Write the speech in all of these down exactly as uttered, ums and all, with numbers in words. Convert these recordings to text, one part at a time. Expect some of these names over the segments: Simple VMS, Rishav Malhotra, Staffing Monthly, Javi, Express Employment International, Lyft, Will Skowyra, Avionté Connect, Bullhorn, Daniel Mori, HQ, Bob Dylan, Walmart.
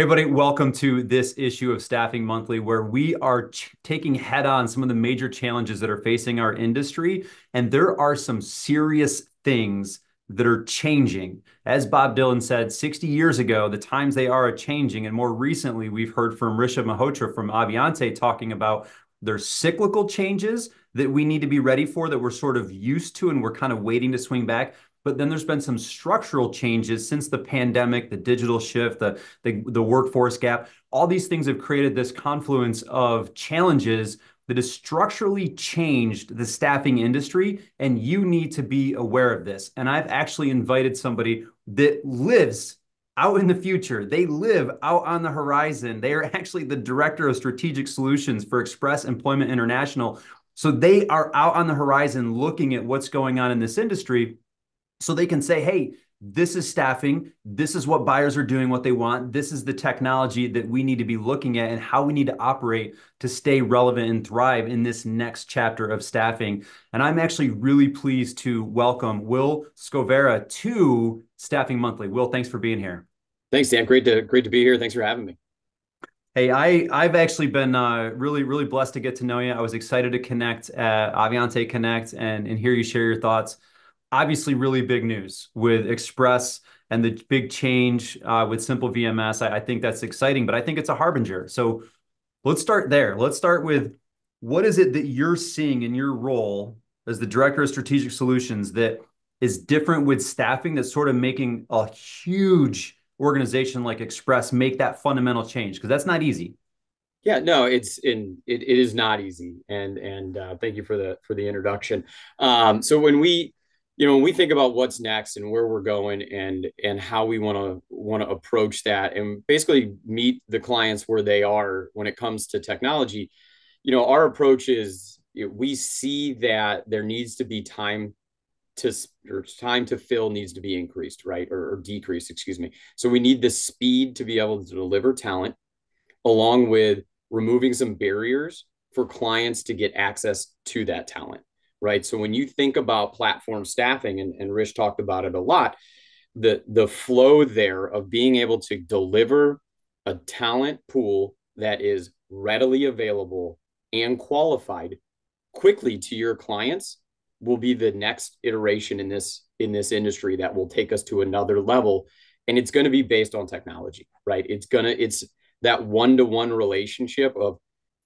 Hey everybody, welcome to this issue of Staffing Monthly, where we are taking head on some of the major challenges that are facing our industry. And there are some serious things that are changing. As Bob Dylan said sixty years ago, the times they are a-changing. And more recently, we've heard from Rishav Malhotra from Avionté talking about their cyclical changes that we need to be ready for, that we're sort of used to and we're kind of waiting to swing back. But then there's been some structural changes since the pandemic, the digital shift, the, the, the workforce gap. All these things have created this confluence of challenges that has structurally changed the staffing industry, and you need to be aware of this. And I've actually invited somebody that lives out in the future. They live out on the horizon. They are actually the Director of Strategic Solutions for Express Employment International. So they are out on the horizon looking at what's going on in this industry, so they can say, hey, this is staffing. This is what buyers are doing, what they want. This is the technology that we need to be looking at and how we need to operate to stay relevant and thrive in this next chapter of staffing. And I'm actually really pleased to welcome Will Skowyra to Staffing Monthly. Will, thanks for being here. Thanks, Dan. Great to, great to be here. Thanks for having me. Hey, I, I've actually been uh, really, really blessed to get to know you. I was excited to connect at Avionté Connect and, and hear you share your thoughts. Obviously, really big news with Express and the big change uh, with Simple V M S. I, I think that's exciting, but I think it's a harbinger. So let's start there. Let's start with, what is it that you're seeing in your role as the Director of Strategic Solutions that is different with staffing that's sort of making a huge organization like Express make that fundamental change? Because that's not easy. Yeah, no, it's in it, it is not easy. And and uh, thank you for the for the introduction. Um, so when we You know, when we think about what's next and where we're going and and how we want to want to approach that and basically meet the clients where they are when it comes to technology, you know, our approach is we see that there needs to be time to or time to fill needs to be increased, right? Or, or decreased, excuse me. So we need the speed to be able to deliver talent, along with removing some barriers for clients to get access to that talent. Right. So when you think about platform staffing, and, and Rish talked about it a lot, the, the flow there of being able to deliver a talent pool that is readily available and qualified quickly to your clients will be the next iteration in this in this industry that will take us to another level. And it's going to be based on technology. Right. It's going to it's that one to one relationship of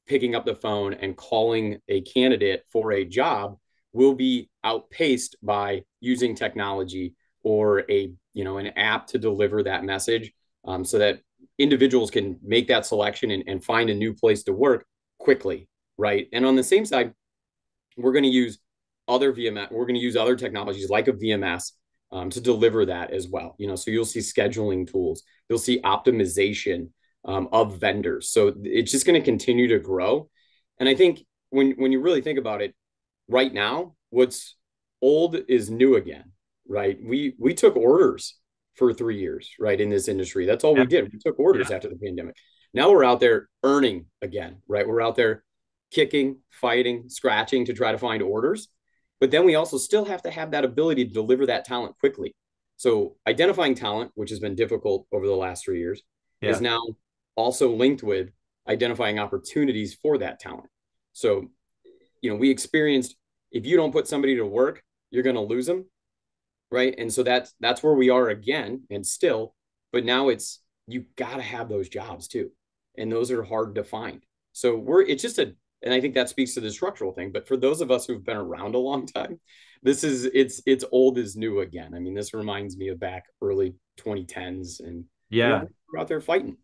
picking up the phone and calling a candidate for a job will be outpaced by using technology or a, you know, an app to deliver that message um, so that individuals can make that selection and, and find a new place to work quickly, right? And on the same side, we're going to use other V M S, we're going to use other technologies like a V M S um, to deliver that as well. You know, so you'll see scheduling tools, you'll see optimization um, of vendors. So it's just going to continue to grow. And I think when when you really think about it, right now, what's old is new again, right? We we took orders for three years, right, in this industry. That's all we did. We took orders yeah. after the pandemic. Now we're out there earning again, right? We're out there kicking, fighting, scratching to try to find orders. But then we also still have to have that ability to deliver that talent quickly. So identifying talent, which has been difficult over the last three years, yeah. is now also linked with identifying opportunities for that talent. So, you know, we experienced, if you don't put somebody to work, you're going to lose them. Right. And so that's, that's where we are again and still, but now it's, you got to have those jobs too. And those are hard to find. So we're, it's just a, and I think that speaks to the structural thing, but for those of us who've been around a long time, this is, it's, it's old is new again. I mean, this reminds me of back early twenty tens and yeah, you know, we're out there fighting.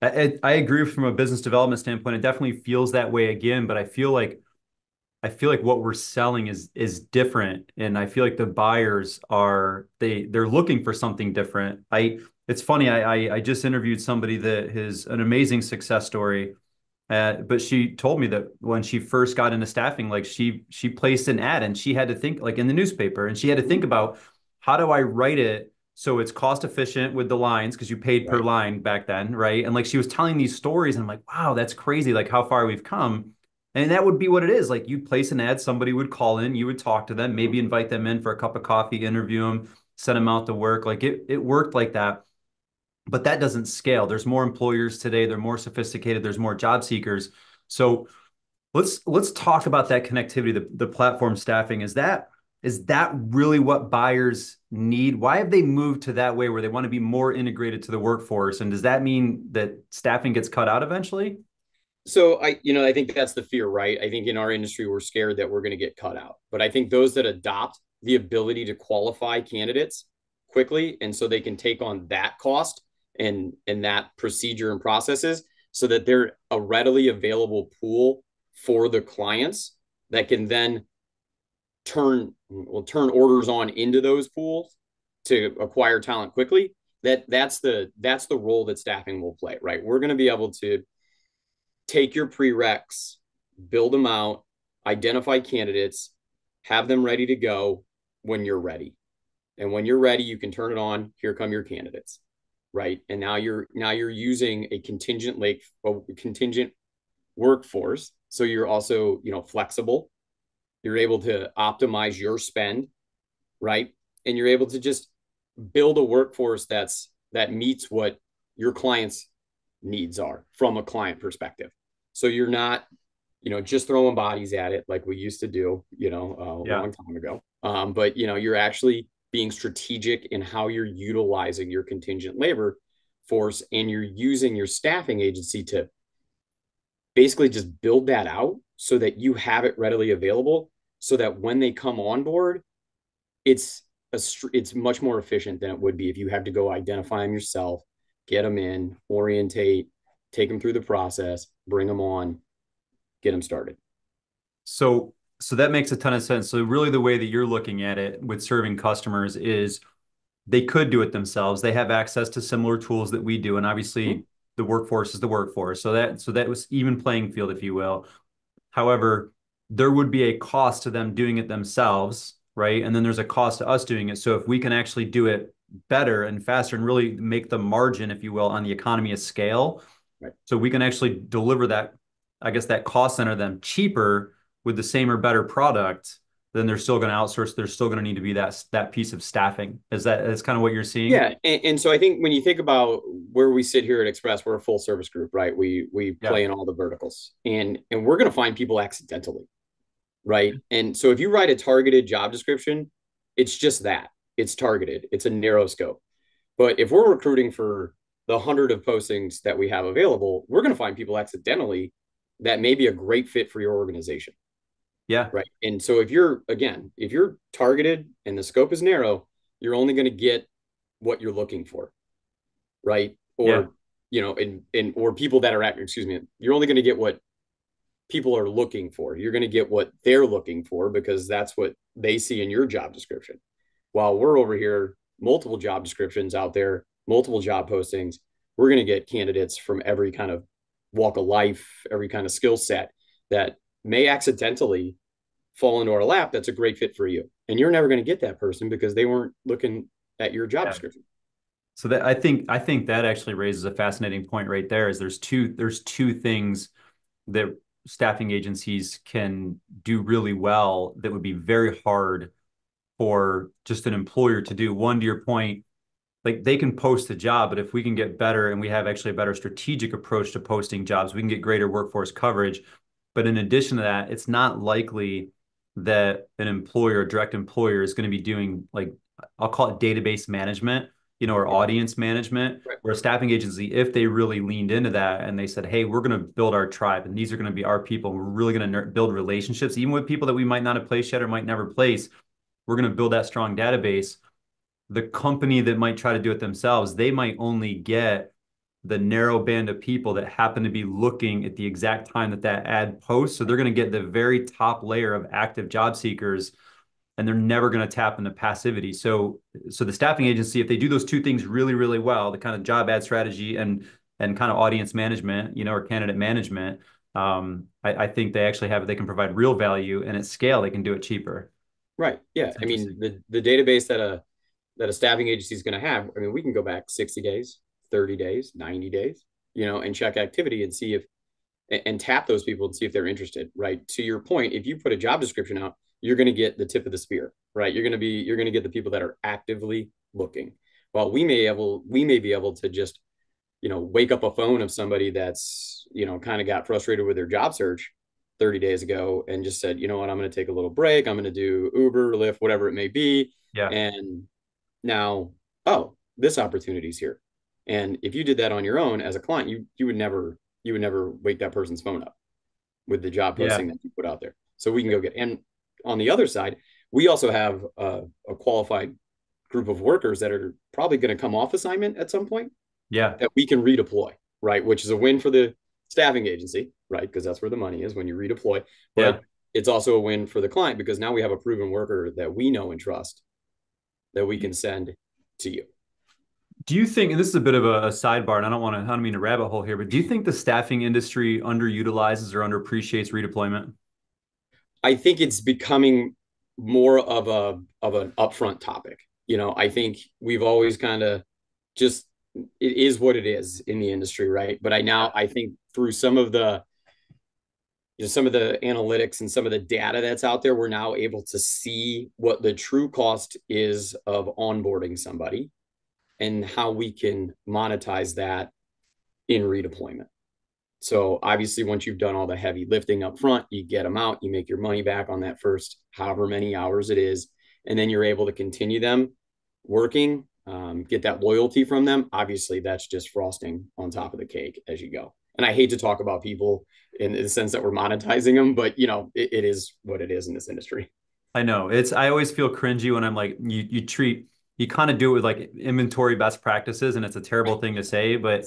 I, I agree from a business development standpoint. It definitely feels that way again, but I feel like I feel like what we're selling is is different, and I feel like the buyers are they they're looking for something different. I it's funny. I I, I just interviewed somebody that is an amazing success story, uh, but she told me that when she first got into staffing, like she she placed an ad and she had to think like in the newspaper, and she had to think about, how do I write it so it's cost efficient with the lines, because you paid per right. line back then, right? And like she was telling these stories, and I'm like, wow, that's crazy, like how far we've come. And that would be what it is. Like you'd place an ad, somebody would call in, you would talk to them, maybe invite them in for a cup of coffee, interview them, send them out to work. Like it, it worked like that. but that doesn't scale. There's more employers today. They're more sophisticated. There's more job seekers. So let's let's talk about that connectivity, the, the platform staffing. Is that is that really what buyers need? Why have they moved to that way where they want to be more integrated to the workforce? And does that mean that staffing gets cut out eventually? So I, you know, I think that's the fear, right? I think in our industry, we're scared that we're going to get cut out. But I think those that adopt the ability to qualify candidates quickly, and so they can take on that cost and, and that procedure and processes so that they're a readily available pool for the clients that can then turn, will turn orders on into those pools to acquire talent quickly. That that's the, that's the role that staffing will play, right? We're going to be able to take your prereqs, build them out, identify candidates, have them ready to go when you're ready. And when you're ready, you can turn it on. Here come your candidates, right? And now you're now you're using a contingent lake, a contingent workforce. So you're also, you know, flexible. You're able to optimize your spend, right? And you're able to just build a workforce that's that meets what your clients' needs are from a client perspective. So you're not, you know, just throwing bodies at it like we used to do, you know, a yeah. long time ago. Um, but you know, you're actually being strategic in how you're utilizing your contingent labor force, and you're using your staffing agency to basically just build that out so that you have it readily available so that when they come on board, it's a, it's much more efficient than it would be if you had to go identify them yourself, get them in, orientate, take them through the process, bring them on, get them started. So So that makes a ton of sense. So really the way that you're looking at it with serving customers is they could do it themselves. They have access to similar tools that we do. And obviously mm-hmm. the workforce is the workforce. So that, so that was even playing field, if you will. However, there would be a cost to them doing it themselves, right? And then there's a cost to us doing it. So if we can actually do it better and faster and really make the margin, if you will, on the economy of scale. Right. So we can actually deliver that, I guess, that cost center them cheaper with the same or better product, then they're still going to outsource. There's still going to need to be that that piece of staffing. Is that that's kind of what you're seeing? Yeah, and, and so I think when you think about where we sit here at Express, we're a full service group, right? We we yeah. play in all the verticals, and and we're going to find people accidentally, right? And so if you write a targeted job description, it's just that it's targeted. It's a narrow scope. But if we're recruiting for the hundred of postings that we have available, we're going to find people accidentally that may be a great fit for your organization. Yeah. Right. And so if you're, again, if you're targeted and the scope is narrow, you're only going to get what you're looking for. Right. Or, yeah. you know, and, and, or people that are at, excuse me, you're only going to get what people are looking for. You're going to get what they're looking for because that's what they see in your job description. While we're over here, multiple job descriptions out there, multiple job postings, we're going to get candidates from every kind of walk of life, every kind of skill set that may accidentally fall into our lap. That's a great fit for you. And you're never going to get that person because they weren't looking at your job yeah. description. So that I think, I think that actually raises a fascinating point right there is there's two, there's two things that staffing agencies can do really well that would be very hard for just an employer to do. One, to your point, like they can post a job, but if we can get better and we have actually a better strategic approach to posting jobs, we can get greater workforce coverage. But in addition to that, it's not likely that an employer, a direct employer, is going to be doing, like, I'll call it database management, you know, or audience management, right. where a staffing agency, if they really leaned into that and they said, hey, we're going to build our tribe and these are going to be our people. And we're really going to build relationships, even with people that we might not have placed yet or might never place. We're going to build that strong database. The company that might try to do it themselves, they might only get the narrow band of people that happen to be looking at the exact time that that ad posts. So they're going to get the very top layer of active job seekers and they're never going to tap into passivity. So, so the staffing agency, if they do those two things really, really well, the kind of job ad strategy and, and kind of audience management, you know, or candidate management, um, I, I think they actually have, they can provide real value, and at scale, they can do it cheaper. Right. Yeah. I mean, the, the database that a, that a staffing agency is going to have, I mean, we can go back sixty days. thirty days, ninety days, you know, and check activity and see if, and tap those people and see if they're interested, right? To your point, if you put a job description out, you're going to get the tip of the spear, right? You're going to be, you're going to get the people that are actively looking while we may able we may be able to just, you know, wake up a phone of somebody that's, you know, kind of got frustrated with their job search thirty days ago and just said, you know what, I'm going to take a little break. I'm going to do Uber, Lyft, whatever it may be. Yeah. And now, oh, this opportunity's here. And if you did that on your own as a client, you you would never you would never wake that person's phone up with the job posting yeah. that you put out there. So we can go get, and on the other side, we also have a, a qualified group of workers that are probably going to come off assignment at some point. Yeah. That we can redeploy, right? Which is a win for the staffing agency, right? Because that's where the money is when you redeploy. But yeah. it's also a win for the client because now we have a proven worker that we know and trust that we can send to you. Do you think, and this is a bit of a, a sidebar, and I don't want to, I don't mean a rabbit hole here, but do you think the staffing industry underutilizes or underappreciates redeployment? I think it's becoming more of a of an upfront topic. You know, I think we've always kind of just, it is what it is in the industry, right? But I now, I think through some of the, you know, some of the analytics and some of the data that's out there, we're now able to see what the true cost is of onboarding somebody and how we can monetize that in redeployment. So obviously, once you've done all the heavy lifting up front, you get them out, you make your money back on that first however many hours it is, and then you're able to continue them working, um, get that loyalty from them. Obviously, that's just frosting on top of the cake as you go. And I hate to talk about people in the sense that we're monetizing them, but you know, it, it is what it is in this industry. I know. It's, I always feel cringy when I'm like, you you treat, you kind of do it with like inventory best practices, and it's a terrible thing to say, but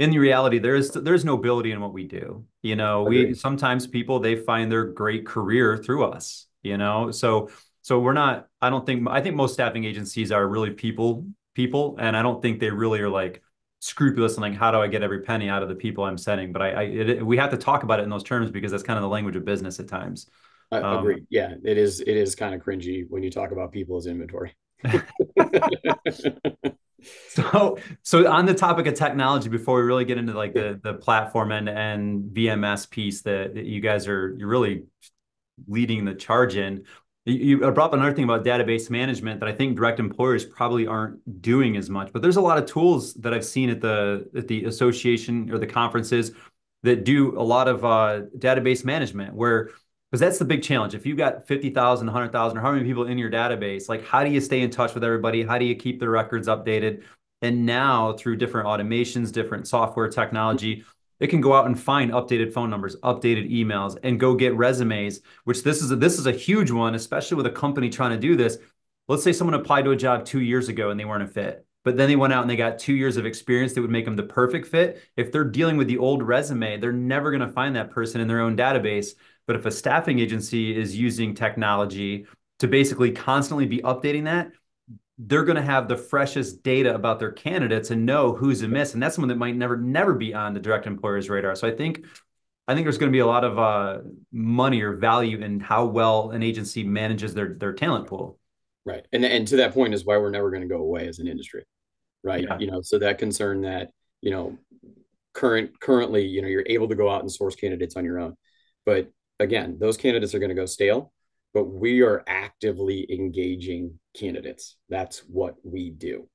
in reality, there's there's nobility in what we do. You know, we Agreed. Sometimes people, they find their great career through us, you know, so so we're not, I don't think, I think most staffing agencies are really people people, and I don't think they really are like scrupulous and like, how do I get every penny out of the people I'm sending? But I, I it, we have to talk about it in those terms because that's kind of the language of business at times. I um, agree. Yeah, it is. It is kind of cringy when you talk about people as inventory. So, so on the topic of technology, before we really get into like the the platform and and V M S piece that, that you guys are you're really leading the charge in, you, you brought up another thing about database management that I think direct employers probably aren't doing as much. But there's a lot of tools that I've seen at the at the association or the conferences that do a lot of uh, database management, where because that's the big challenge. If you've got fifty thousand, one hundred thousand, or how many people in your database, like how do you stay in touch with everybody? How do you keep the records updated? And now through different automations, different software technology, it can go out and find updated phone numbers, updated emails, and go get resumes, which this is a, this is a huge one, especially with a company trying to do this. Let's say someone applied to a job two years ago and they weren't a fit, but then they went out and they got two years of experience that would make them the perfect fit. If they're dealing with the old resume, they're never going to find that person in their own database. But if a staffing agency is using technology to basically constantly be updating that, they're going to have the freshest data about their candidates and know who's amiss. And that's someone that might never, never be on the direct employer's radar. So I think, I think there's going to be a lot of uh, money or value in how well an agency manages their their talent pool. Right, and and to that point is why we're never going to go away as an industry, right? Yeah. You know, so that concern that you know, current currently, you know, you're able to go out and source candidates on your own, but again, those candidates are going to go stale, but we are actively engaging candidates. That's what we do.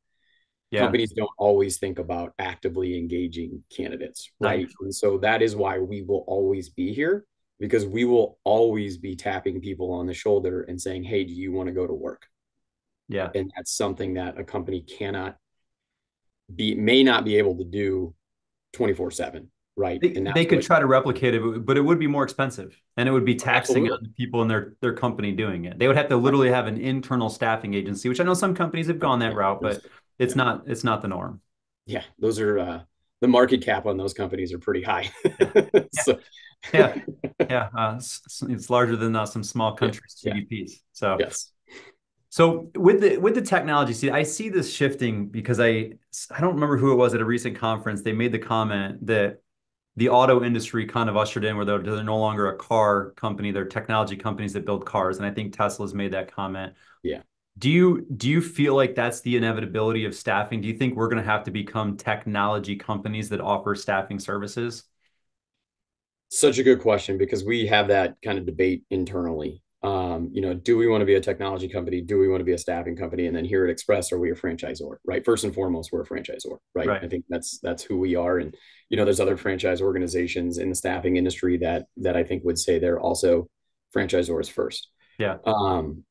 Yeah. Companies don't always think about actively engaging candidates, right? right? And so that is why we will always be here, because we will always be tapping people on the shoulder and saying, hey, do you want to go to work? Yeah. And that's something that a company cannot be, may not be able to do twenty-four seven. Right. They, they could try to replicate it, but it would be more expensive and it would be taxing Absolutely. On the people in their, their company doing it. They would have to literally have an internal staffing agency, which I know some companies have gone that route, but it's yeah. not, it's not the norm. Yeah. Those are, uh, the market cap on those companies are pretty high. Yeah. so. yeah. Yeah. Uh, it's, it's larger than uh, some small countries' yeah. G D Ps. So, yes. So with the with the technology, see, I see this shifting because I, I don't remember who it was at a recent conference. They made the comment that the auto industry kind of ushered in where they're, they're no longer a car company, they're technology companies that build cars. And I think Tesla's made that comment. Yeah. Do you, do you feel like that's the inevitability of staffing? Do you think we're going to have to become technology companies that offer staffing services? Such a good question, because we have that kind of debate internally Um, you know, do we want to be a technology company? Do we want to be a staffing company? And then here at Express, are we a franchisor, right? First and foremost, we're a franchisor, right? right. I think that's that's who we are. And, you know, there's other franchise organizations in the staffing industry that that I think would say they're also franchisors first. Yeah. Um,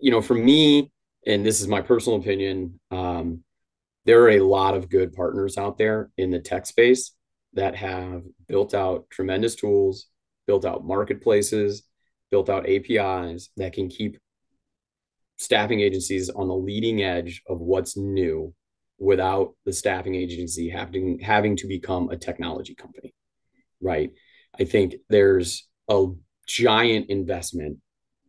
you know, for me, and this is my personal opinion, um, there are a lot of good partners out there in the tech space that have built out tremendous tools, built out marketplaces, built out A P Is that can keep staffing agencies on the leading edge of what's new without the staffing agency having, having to become a technology company, right? I think there's a giant investment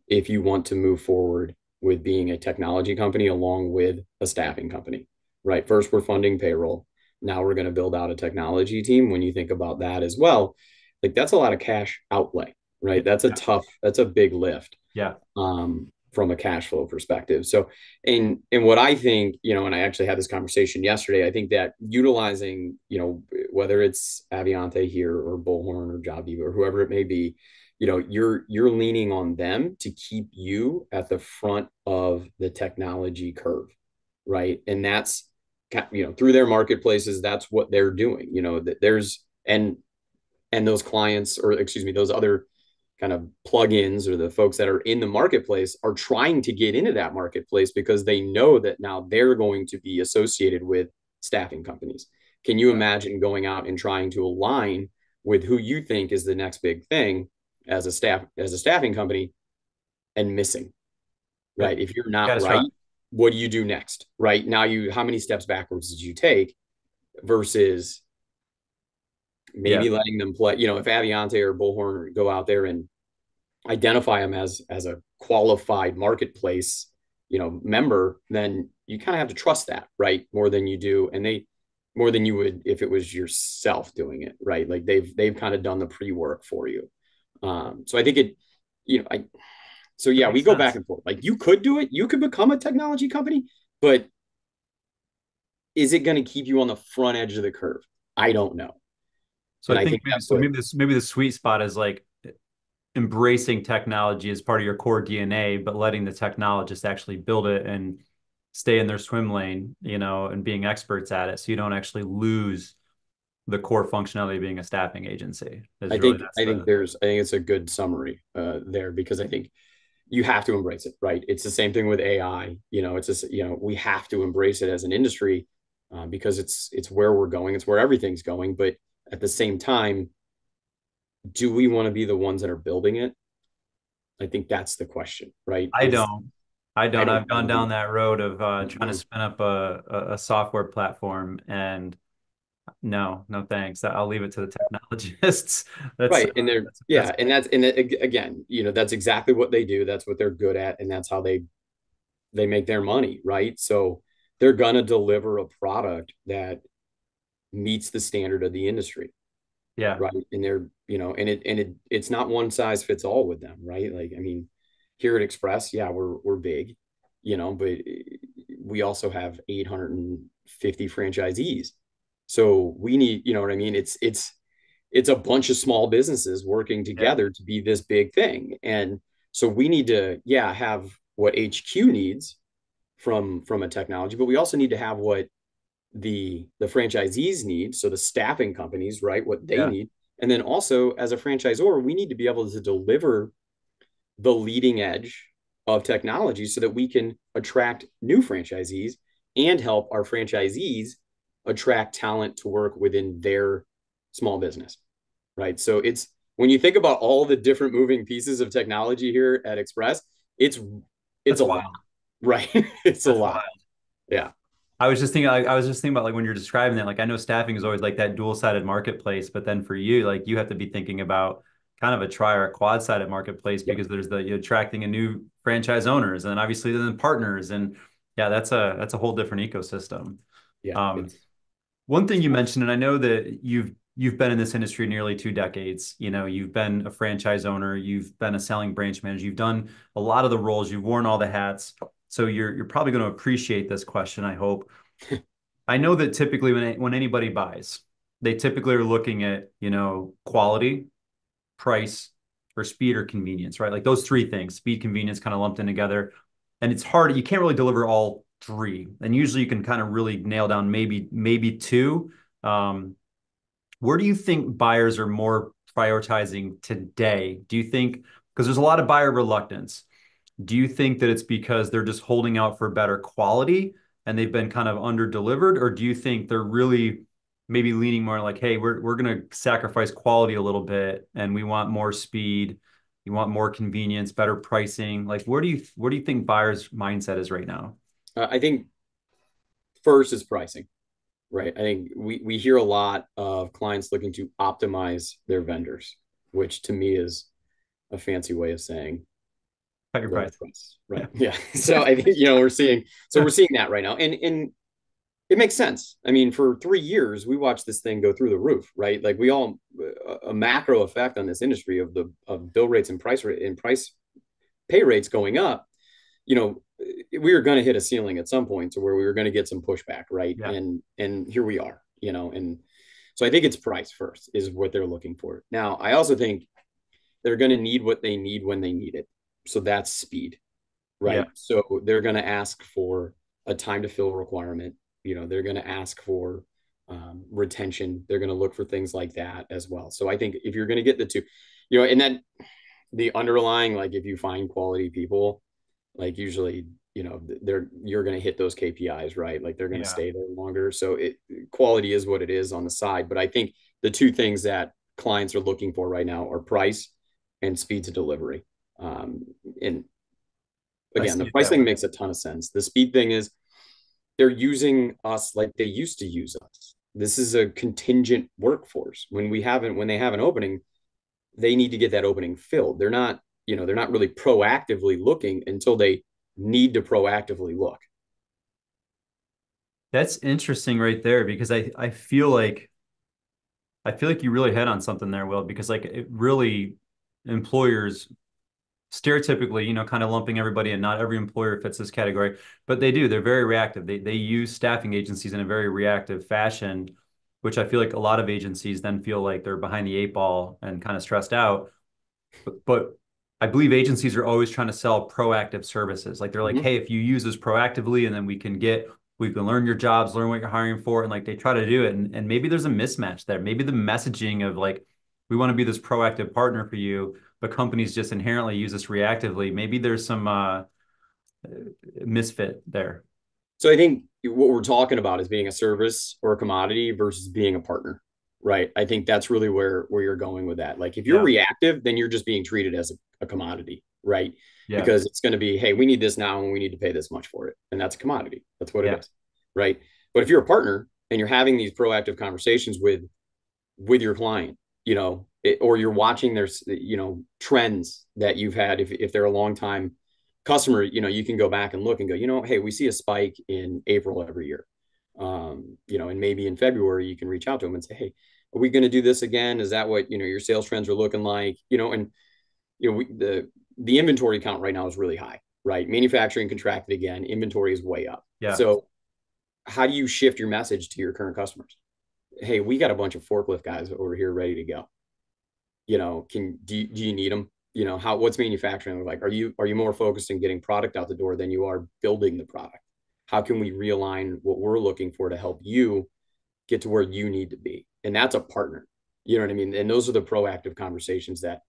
if you want to move forward with being a technology company along with a staffing company, right? First, we're funding payroll. Now we're going to build out a technology team. When you think about that as well, like that's a lot of cash outlay. Right. That's a yeah. tough, that's a big lift. Yeah. Um, from a cash flow perspective. So, and, and what I think, you know, and I actually had this conversation yesterday, I think that utilizing, you know, whether it's Avionté here or Bullhorn or Javi or whoever it may be, you know, you're, you're leaning on them to keep you at the front of the technology curve. Right. And that's, you know, through their marketplaces, that's what they're doing, you know, that there's, and, and those clients, or excuse me, those other kind of plugins or the folks that are in the marketplace are trying to get into that marketplace because they know that now they're going to be associated with staffing companies. Can you imagine going out and trying to align with who you think is the next big thing as a staff, as a staffing company and missing, right? If you're not right, what do you do next, right? Now you, how many steps backwards did you take versus maybe yeah. letting them play, you know, if Avionté or Bullhorn go out there and identify them as, as a qualified marketplace, you know, member, then you kind of have to trust that, right? More than you do. And they, more than you would, if it was yourself doing it, right? Like they've, they've kind of done the pre-work for you. Um, so I think it, you know, I, so yeah, we go sense. back and forth. Like you could do it, you could become a technology company, but is it going to keep you on the front edge of the curve? I don't know. So and I think, I think maybe, so maybe this maybe the sweet spot is like embracing technology as part of your core D N A, but letting the technologists actually build it and stay in their swim lane, you know, and being experts at it, so you don't actually lose the core functionality of being a staffing agency. I really think I the, think there's I think it's a good summary uh, there, because I think you have to embrace it, right? It's the same thing with A I. You know, it's just, you know, we have to embrace it as an industry uh, because it's it's where we're going, it's where everything's going, but at the same time, do we want to be the ones that are building it? I think that's the question, right? I don't. I don't. I don't. I've gone down that road of uh, trying to spin up a, a software platform, and no, no thanks. I'll leave it to the technologists. That's, right, and they're that's yeah, and that's and again, you know, that's exactly what they do. That's what they're good at, and that's how they they make their money, right? So they're gonna deliver a product that meets the standard of the industry. Yeah. Right. And they're, you know, and it, and it, it's not one size fits all with them. Right. Like, I mean, here at Express, yeah, we're, we're big, you know, but we also have eight hundred fifty franchisees. So we need, you know what I mean? It's, it's, it's a bunch of small businesses working together yeah. to be this big thing. And so we need to, yeah, have what H Q needs from, from a technology, but we also need to have what the the franchisees need, so the staffing companies, right, what they yeah. need. And then also as a franchisor, we need to be able to deliver the leading edge of technology so that we can attract new franchisees and help our franchisees attract talent to work within their small business, right? So it's, when you think about all the different moving pieces of technology here at Express, it's it's That's a wild. lot, right? it's That's a lot wild. yeah I was just thinking, like, I was just thinking about like when you're describing that, like I know staffing is always like that dual-sided marketplace, but then for you, like you have to be thinking about kind of a tri or a quad-sided marketplace yeah. because there's the you're attracting a new franchise owners and obviously then partners. And yeah, that's a, that's a whole different ecosystem. Yeah. Um, one thing you mentioned, and I know that you've, you've been in this industry nearly two decades, you know, you've been a franchise owner, you've been a selling branch manager, you've done a lot of the roles, you've worn all the hats. So you're, you're probably going to appreciate this question, I hope. I know that typically when, when anybody buys, they typically are looking at, you know, quality, price, or speed or convenience, right? Like those three things, speed, convenience, kind of lumped in together. And it's hard. You can't really deliver all three. And usually you can kind of really nail down maybe, maybe two. Um, where do you think buyers are more prioritizing today? Do you think, because there's a lot of buyer reluctance, do you think that it's because they're just holding out for better quality and they've been kind of under-delivered? Or do you think they're really maybe leaning more like, hey, we're, we're going to sacrifice quality a little bit and we want more speed, you want more convenience, better pricing? Like, where do you, where do you think buyers' mindset is right now? Uh, I think first is pricing, right? I think we, we hear a lot of clients looking to optimize their vendors, which to me is a fancy way of saying cut your price. price. Right. Yeah. yeah. So I think, you know, we're seeing, so we're seeing that right now. And, and it makes sense. I mean, for three years, we watched this thing go through the roof, right? Like we all, a macro effect on this industry of the of bill rates and price rate and price pay rates going up, you know, we were going to hit a ceiling at some point to where we were going to get some pushback, right? Yeah. And, and here we are, you know, and so I think it's price first is what they're looking for. Now, I also think they're going to need what they need when they need it. So that's speed, right? Yeah. So they're going to ask for a time to fill requirement. You know, they're going to ask for um, retention. They're going to look for things like that as well. So I think if you're going to get the two, you know, and then the underlying, like if you find quality people, like usually, you know, they're, you're going to hit those K P Is, right? Like they're going to yeah. stay there longer. So it, quality is what it is on the side. But I think the two things that clients are looking for right now are price and speed to delivery. Um, and again, the price thing makes a ton of sense. The speed thing is, they're using us like they used to use us. This is a contingent workforce. When we haven't, when they have an opening, they need to get that opening filled. They're not, you know, they're not really proactively looking until they need to proactively look. That's interesting right there, because I, I feel like, I feel like you really hit on something there, Will, because like it really employers stereotypically, you know, kind of lumping everybody in. Not every employer fits this category, but they do. They're very reactive. They, they use staffing agencies in a very reactive fashion, which I feel like a lot of agencies then feel like they're behind the eight ball and kind of stressed out. But, but I believe agencies are always trying to sell proactive services. Like they're like, mm-hmm. hey, if you use this proactively, and then we can get, we can learn your jobs, learn what you're hiring for. And like they try to do it. And, and maybe there's a mismatch there. Maybe the messaging of like, we want to be this proactive partner for you, but companies just inherently use this reactively. Maybe there's some uh, misfit there. So I think what we're talking about is being a service or a commodity versus being a partner, right? I think that's really where, where you're going with that. Like if you're yeah. reactive, then you're just being treated as a, a commodity, right? Yeah. Because it's going to be, hey, we need this now and we need to pay this much for it. And that's a commodity. That's what yeah. it is, right? But if you're a partner and you're having these proactive conversations with, with your client, you know, it, or you're watching their, you know, trends that you've had. If, if they're a long time customer, you know, you can go back and look and go, you know, hey, we see a spike in April every year. Um, you know, and maybe in February, you can reach out to them and say, hey, are we going to do this again? Is that what, you know, your sales trends are looking like? You know, and, you know, we, the, the inventory count right now is really high, right? Manufacturing contracted again, inventory is way up. Yeah. So how do you shift your message to your current customers? Hey, we got a bunch of forklift guys over here ready to go. You know, can, do you, do you need them? You know, how, what's manufacturing look like? Are you, are you more focused on getting product out the door than you are building the product? How can we realign what we're looking for to help you get to where you need to be? And that's a partner, you know what I mean? And those are the proactive conversations that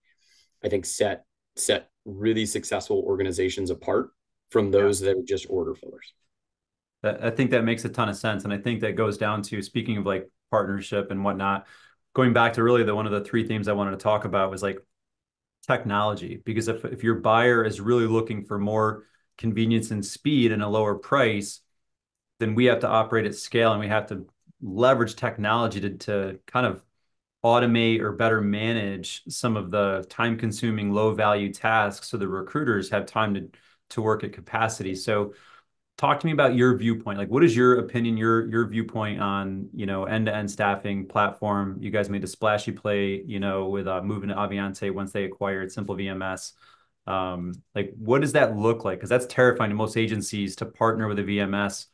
I think set, set really successful organizations apart from those yeah. that are just order fillers. I think that makes a ton of sense. And I think that goes down to, speaking of like partnership and whatnot, going back to really the one of the three themes I wanted to talk about was like technology, because if, if your buyer is really looking for more convenience and speed and a lower price, then we have to operate at scale and we have to leverage technology to, to kind of automate or better manage some of the time consuming low value tasks so the recruiters have time to, to work at capacity. So talk to me about your viewpoint. Like, what is your opinion, your your viewpoint on, you know, end-to-end staffing platform? You guys made a splashy play, you know, with uh, moving to Avionté once they acquired Simple V M S. Um, like, what does that look like? Because that's terrifying to most agencies to partner with a V M S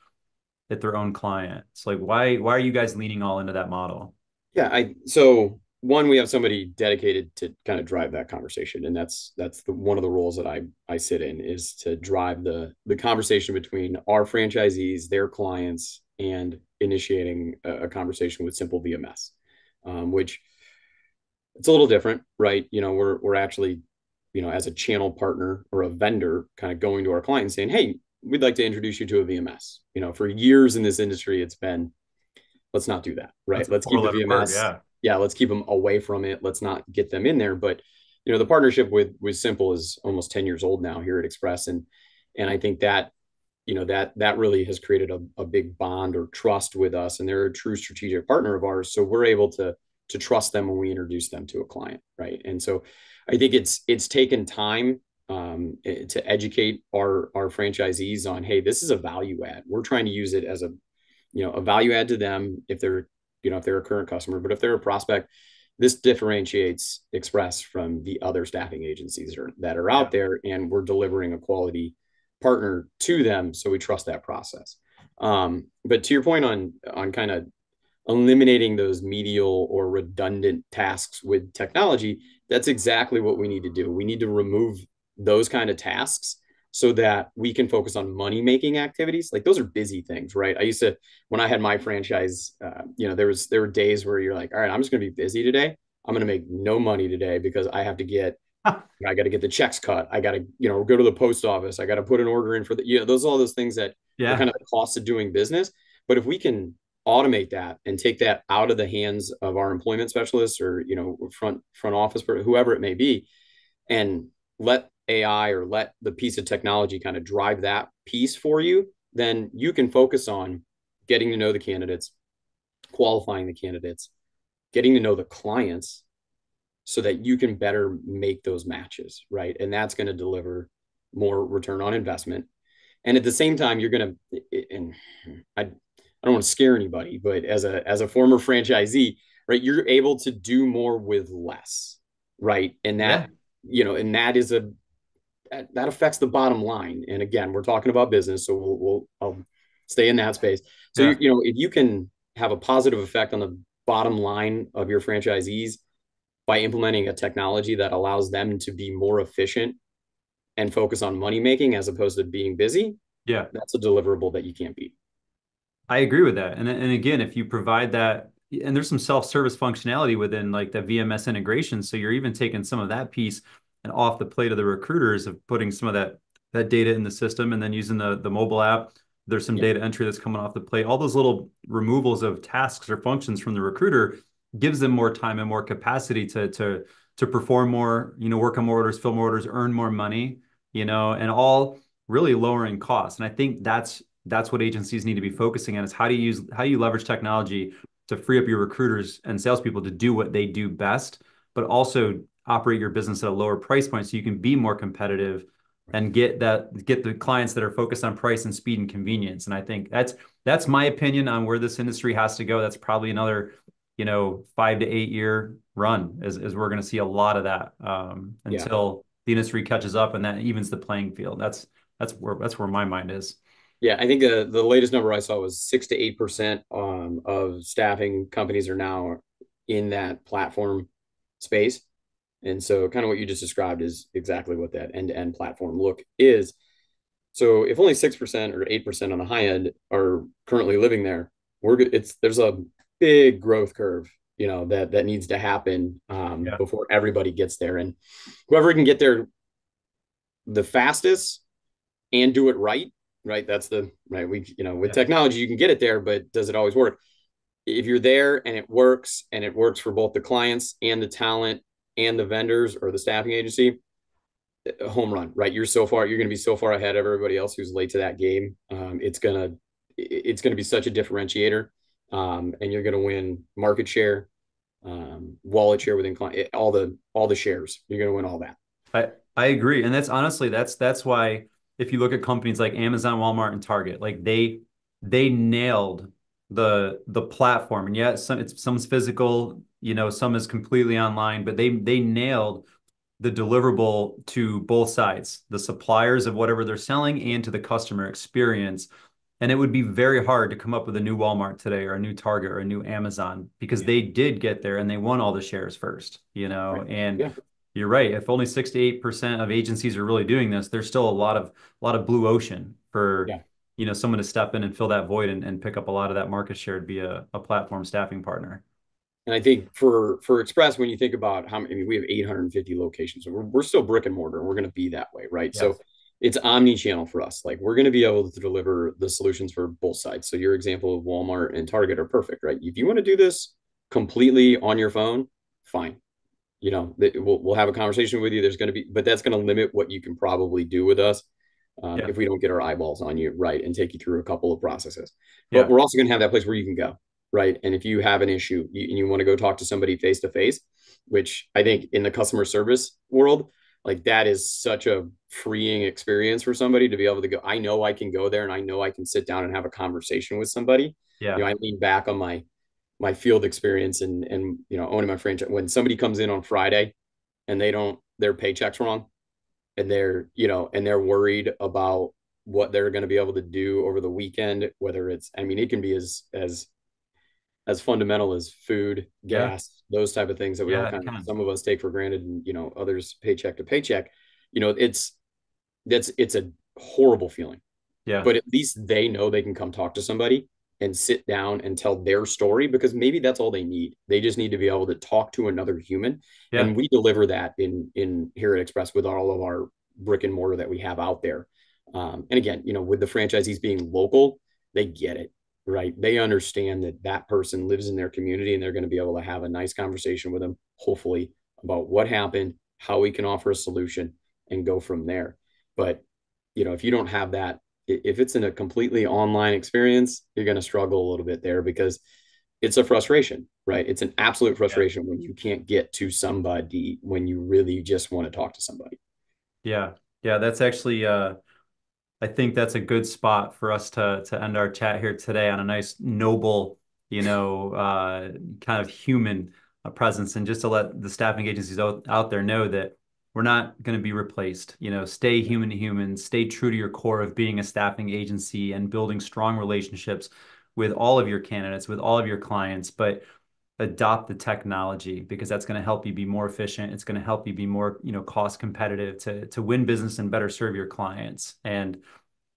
at their own client. So, like, why why are you guys leaning all into that model? Yeah, I so one, we have somebody dedicated to kind of drive that conversation. And that's that's the, one of the roles that I I sit in, is to drive the the conversation between our franchisees, their clients, and initiating a, a conversation with Simple V M S, um, which it's a little different, right? You know, we're we're actually, you know, as a channel partner or a vendor, kind of going to our client and saying, hey, we'd like to introduce you to a V M S. You know, for years in this industry, it's been, let's not do that, right? That's let's keep the V M S. Word, yeah. yeah, let's keep them away from it. Let's not get them in there. But, you know, the partnership with with Simple is almost ten years old now here at Express. And and I think that, you know, that that really has created a, a big bond or trust with us. And they're a true strategic partner of ours. So we're able to to trust them when we introduce them to a client, right? And so I think it's it's taken time um, to educate our, our franchisees on, hey, this is a value add. We're trying to use it as a, you know, a value add to them if they're, you know, if they're a current customer, but if they're a prospect, this differentiates Express from the other staffing agencies or, that are out there, and we're delivering a quality partner to them. So we trust that process. Um, but to your point on, on kind of eliminating those medial or redundant tasks with technology, that's exactly what we need to do. We need to remove those kind of tasks so that we can focus on money-making activities. Like, those are busy things, right? I used to, when I had my franchise, uh, you know, there was, there were days where you're like, all right, I'm just going to be busy today. I'm going to make no money today because I have to get, I got to get the checks cut. I got to, you know, go to the post office. I got to put an order in for the, you know, those, all those things that yeah. are kind of the cost of doing business. But if we can automate that and take that out of the hands of our employment specialists or, you know, front, front office, whoever it may be, and let A I or let the piece of technology kind of drive that piece for you, then you can focus on getting to know the candidates, qualifying the candidates, getting to know the clients so that you can better make those matches, right? And that's going to deliver more return on investment. And at the same time, you're going to, and I, I don't want to scare anybody, but as a, as a former franchisee, right, you're able to do more with less, right? And that, yeah. you know, and that is a, that affects the bottom line. And again, we're talking about business, so we'll, we'll I'll stay in that space. So, yeah. you know, if you can have a positive effect on the bottom line of your franchisees by implementing a technology that allows them to be more efficient and focus on money-making as opposed to being busy, yeah, that's a deliverable that you can't beat. I agree with that. And, and again, if you provide that, and there's some self-service functionality within like the V M S integration. So you're even taking some of that piece and off the plate of the recruiters of putting some of that that data in the system and then using the, the mobile app. There's some yeah. data entry that's coming off the plate. All those little removals of tasks or functions from the recruiter gives them more time and more capacity to, to, to perform more, you know, work on more orders, fill more orders, earn more money, you know, and all really lowering costs. And I think that's that's what agencies need to be focusing on, is how do you use how you leverage technology to free up your recruiters and salespeople to do what they do best, but also operate your business at a lower price point so you can be more competitive and get that get the clients that are focused on price and speed and convenience. And I think that's that's my opinion on where this industry has to go. That's probably another, you know, five to eight year run, as, as we're going to see a lot of that um, until yeah. the industry catches up and that evens the playing field. That's that's where that's where my mind is. Yeah, I think the, the latest number I saw was six to eight percent um, of staffing companies are now in that platform space. And so kind of what you just described is exactly what that end-to-end platform look is. So if only six percent or eight percent on the high end are currently living there, we're it's there's a big growth curve, you know, that that needs to happen um, yeah. before everybody gets there. And whoever can get there the fastest and do it right, right? That's the, right, we, you know, with yeah. technology, you can get it there, but does it always work? If you're there and it works, and it works for both the clients and the talent, and the vendors or the staffing agency, home run, right? You're so far, you're going to be so far ahead of everybody else who's late to that game. Um, it's going to, it's going to be such a differentiator, um, and you're going to win market share, um, wallet share within client, all the, all the shares, you're going to win all that. I, I agree. And that's honestly, that's, that's why if you look at companies like Amazon, Walmart, and Target, like they, they nailed the, the platform. And yet some it's, some's physical, you know, some is completely online, but they they nailed the deliverable to both sides, the suppliers of whatever they're selling and to the customer experience. And it would be very hard to come up with a new Walmart today or a new Target or a new Amazon, because yeah. they did get there and they won all the shares first, you know, right. and yeah. you're right. If only six to eight percent of agencies are really doing this, there's still a lot of a lot of blue ocean for, yeah. you know, someone to step in and fill that void and, and pick up a lot of that market share to be a, a platform staffing partner. And I think for, for Express, when you think about how many, I mean, we have eight hundred fifty locations, so we're, we're still brick and mortar, and we're going to be that way. Right. Yes. So it's omni-channel for us. Like, we're going to be able to deliver the solutions for both sides. So your example of Walmart and Target are perfect, right? If you want to do this completely on your phone, fine. You know, we'll, we'll have a conversation with you. There's going to be, but that's going to limit what you can probably do with us. Um, yeah. If we don't get our eyeballs on you, right, and take you through a couple of processes. But yeah. we're also going to have that place where you can go, right? And if you have an issue you, and you want to go talk to somebody face-to-face, which I think in the customer service world, like, that is such a freeing experience for somebody to be able to go, I know I can go there and I know I can sit down and have a conversation with somebody. Yeah. You know, I lean back on my my field experience and, and you know, owning my franchise. When somebody comes in on Friday and they don't, their paycheck's wrong, and they're, you know, and they're worried about what they're going to be able to do over the weekend, whether it's, I mean, it can be as, as, as fundamental as food, gas, yeah. those type of things that we yeah, all kind of, some of us take for granted, and, you know, others paycheck to paycheck, you know, it's, that's, it's a horrible feeling, yeah. but at least they know they can come talk to somebody and sit down and tell their story, because maybe that's all they need. They just need to be able to talk to another human. Yeah. And we deliver that in, in here at Express with all of our brick and mortar that we have out there. Um, and again, you know, with the franchisees being local, they get it, right? They understand that that person lives in their community, and they're going to be able to have a nice conversation with them, hopefully, about what happened, how we can offer a solution, and go from there. But, you know, if you don't have that, if it's in a completely online experience, you're going to struggle a little bit there, because it's a frustration, right? It's an absolute frustration yeah. when you can't get to somebody when you really just want to talk to somebody. Yeah. Yeah. That's actually, uh, I think that's a good spot for us to, to end our chat here today on a nice, noble, you know, uh, kind of human uh, presence. And just to let the staffing agencies out, out there know that we're not going to be replaced. You know, stay human to human, stay true to your core of being a staffing agency and building strong relationships with all of your candidates, with all of your clients, but adopt the technology, because that's going to help you be more efficient. It's going to help you be more, you know, cost competitive to, to win business and better serve your clients. And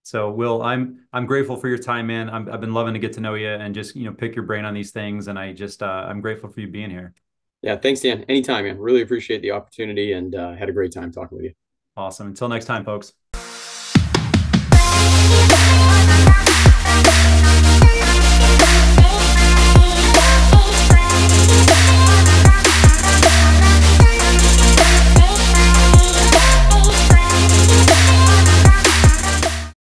so, Will, I'm, I'm grateful for your time, man. I'm, I've been loving to get to know you and just, you know, pick your brain on these things. And I just, uh, I'm grateful for you being here. Yeah, thanks, Dan. Anytime, man. Really appreciate the opportunity, and uh, had a great time talking with you. Awesome. Until next time, folks.